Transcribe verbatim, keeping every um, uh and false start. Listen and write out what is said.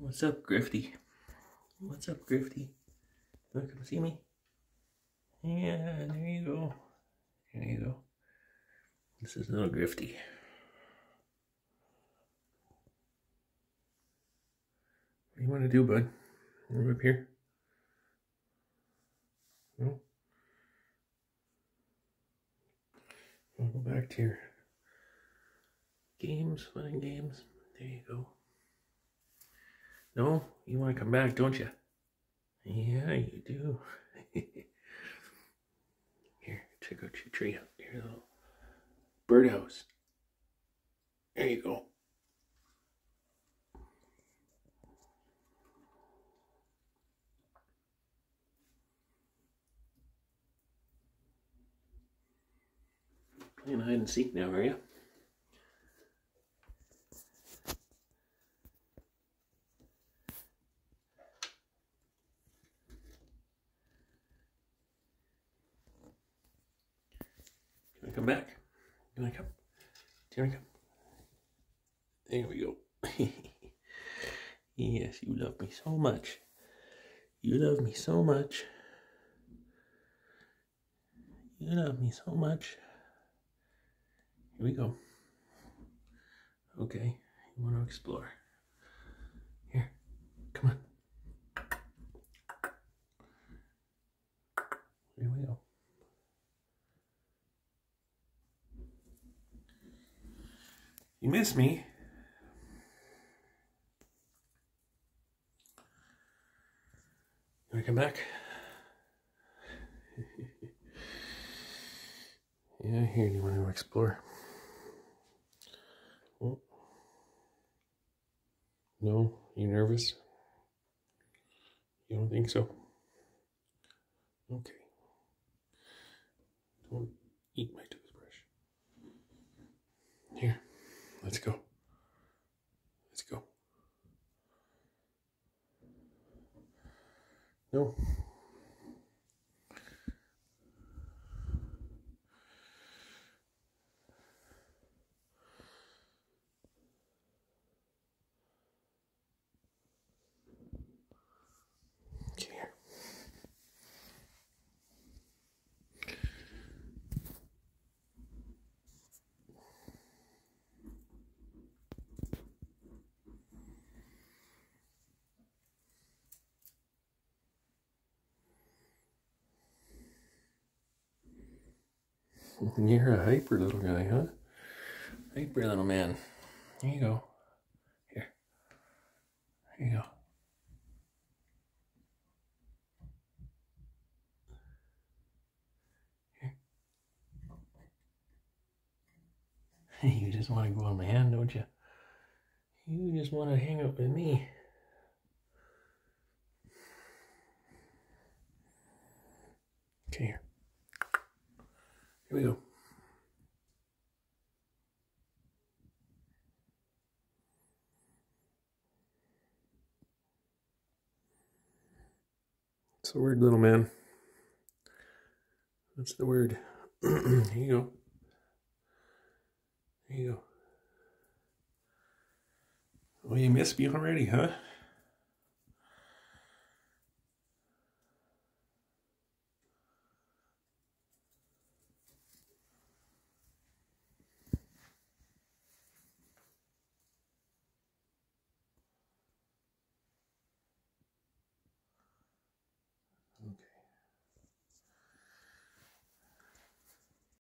What's up, Grifty? What's up, Grifty? You wanna come see me? Yeah, there you go. There you go. This is little Grifty. What do you wanna do, bud? Move up here. No. I'll go back to your games, fun games. There you go. No, you want to come back, don't you? Yeah, you do. Here, check out your tree up here, your little birdhouse. There you go. Playing hide and seek now, are you? Do you want to come back? Do you want to come? Do you want to come? There we go. Yes, you love me so much. You love me so much. You love me so much. Here we go. Okay, you want to explore. Here, come on. Here we go. You miss me? You want to come back? Yeah, here, you want to explore. No, you nervous? You don't think so? Okay. Don't eat my toothbrush. Here, let's go. Let's go. No. You're a hyper little guy, huh? Hyper little man. There you go. Here. There you go. Here. You just want to go on my hand, don't you? You just want to hang out with me. Okay, here. Here we go. It's a word, little man. What's the word? Here you go. Here you go. Oh, you missed me already, huh?